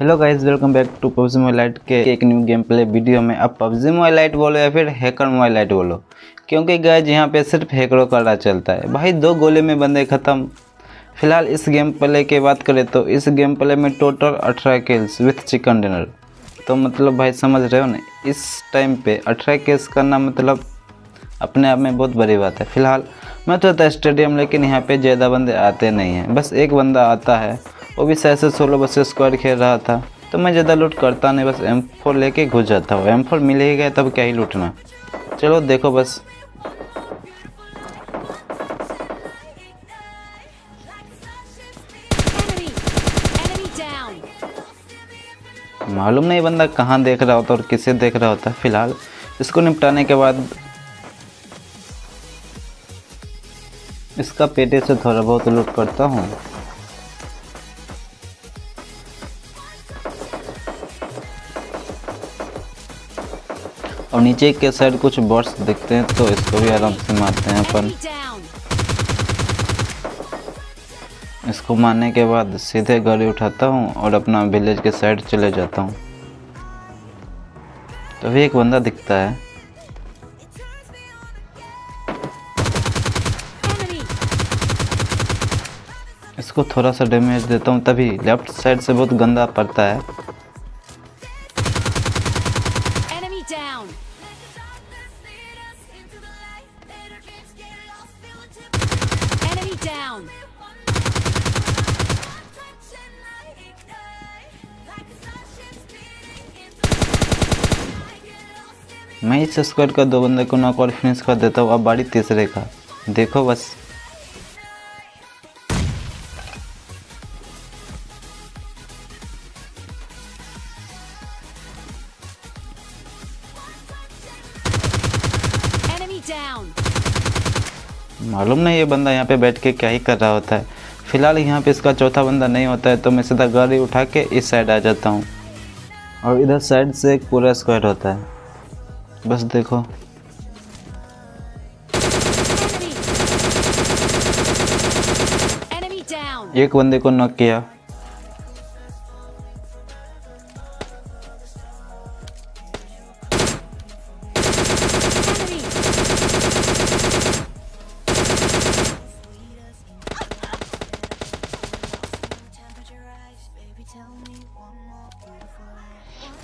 Hello guys, welcome back to PUBG Mobile Lite के एक new game play video में। अब PUBG Mobile Lite बोलो या फिर हैकर Mobile Lite बोलो, क्योंकि गाइस यहाँ पे सिर्फ हैकरों का राज चलता है। भाई दो गोले में बंदे ख़त्म। फिलहाल इस गेम प्ले की बात करें तो इस गेम प्ले में total 18 kills with chicken dinner. तो मतलब भाई समझ रहे हो ना, इस टाइम पर 18 किल्स करना मतलब अपने आप में बहुत बड़ी बात है। फिलहाल मैं तो था स्टेडियम, लेकिन यहाँ पर ज़्यादा बंदे आते नहीं हैं, बस एक बंदा आता है, वो भी 616 बस स्क्वायर खेल रहा था। तो मैं ज़्यादा लूट करता नहीं, बस M4 लेके घुस जाता हूँ। M4 मिल ही गया तब क्या ही लूटना। चलो देखो बस। मालूम नहीं बंदा कहाँ देख रहा होता और किसे देख रहा होता। फिलहाल इसको निपटाने के बाद इसका पेटे से थोड़ा बहुत लूट करता हूँ। और नीचे के साइड कुछ बॉट्स दिखते हैं तो इसको भी आराम से मारते हैं अपन। इसको मारने के बाद सीधे गाड़ी उठाता हूँ और अपना विलेज के साइड चले जाता हूँ। तो भी एक बंदा दिखता है। इसको थोड़ा सा डैमेज देता हूँ, तभी लेफ्ट साइड से बहुत गंदा पड़ता है। मैं इस स्क्वाड का दो बंदे को नॉक और फिनिश कर देता हूँ। अब बारी तीसरे का, देखो बस। मालूम नहीं ये बंदा यहाँ पे बैठ के क्या ही कर रहा होता है। फिलहाल यहाँ पे इसका चौथा बंदा नहीं होता है, तो मैं सीधा गाड़ी उठा के इस साइड आ जाता हूँ। और इधर साइड से एक पूरा स्क्वाड होता है, बस देखो। एक बंदे को नॉक किया।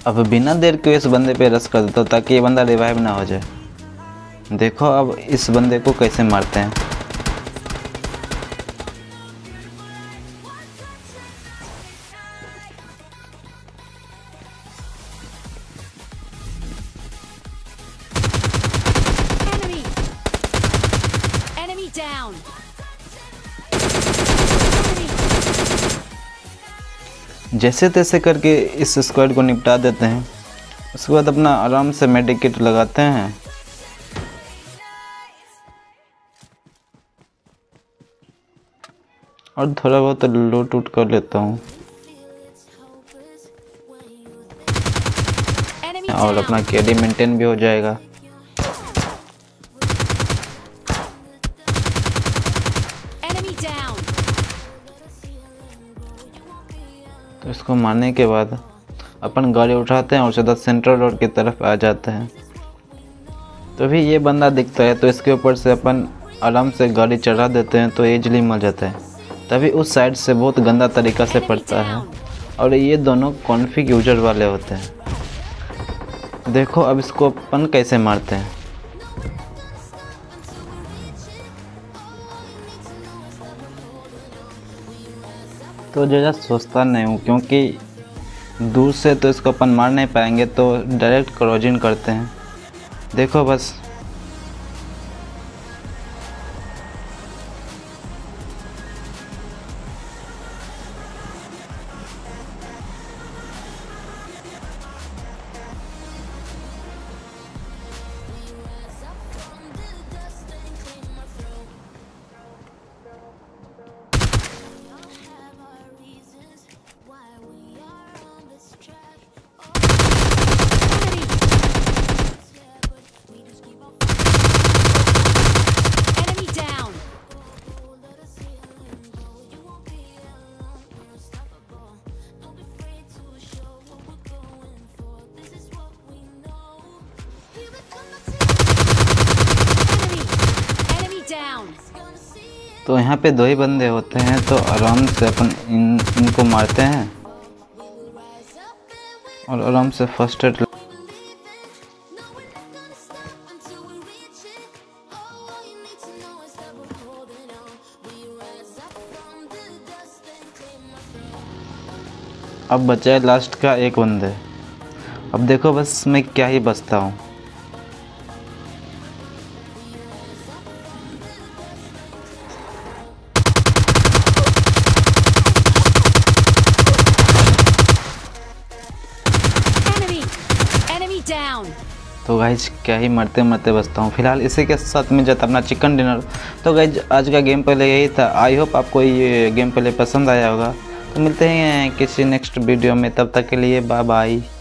अब बिना देर के इस बंदे पे रश कर देता हूँ ताकि ये बंदा रिवाइव ना हो जाए। देखो अब इस बंदे को कैसे मारते हैं। Enemy down. जैसे तैसे करके इस स्क्वाड को निपटा देते हैं। उसके बाद अपना आराम से मेडिकेट लगाते हैं। और थोड़ा बहुत लूट उट कर लेता हूँ और अपना कैडी मेंटेन भी हो जाएगा। तो इसको मारने के बाद अपन गाड़ी उठाते हैं और सीधा सेंट्रल रोड की तरफ आ जाते हैं। तो भी ये बंदा दिखता है, तो इसके ऊपर से अपन आराम से गाड़ी चढ़ा देते हैं तो ईजिली मर जाता है। तभी उस साइड से बहुत गंदा तरीक़ा से पड़ता है। और ये दोनों कॉन्फिग यूजर वाले होते हैं। देखो अब इसको अपन कैसे मारते हैं। तो ज़्यादा सोचता नहीं हूँ, क्योंकि दूर से तो इसको अपन मार नहीं पाएंगे, तो डायरेक्ट क्लोजिंग करते हैं। देखो बस। तो यहाँ पे दो ही बंदे होते हैं, तो आराम से अपन इनको मारते हैं और आराम से फर्स्ट एड। अब बचा है लास्ट का एक बंदे। अब देखो बस मैं क्या ही बचता हूँ। तो गाइज क्या ही मरते मरते बचता हूँ। फिलहाल इसी के साथ में जाता अपना चिकन डिनर। तो गाइज आज का गेम प्ले यही था। आई होप आपको ये गेम प्ले पसंद आया होगा। तो मिलते हैं किसी नेक्स्ट वीडियो में, तब तक के लिए बाय बाय।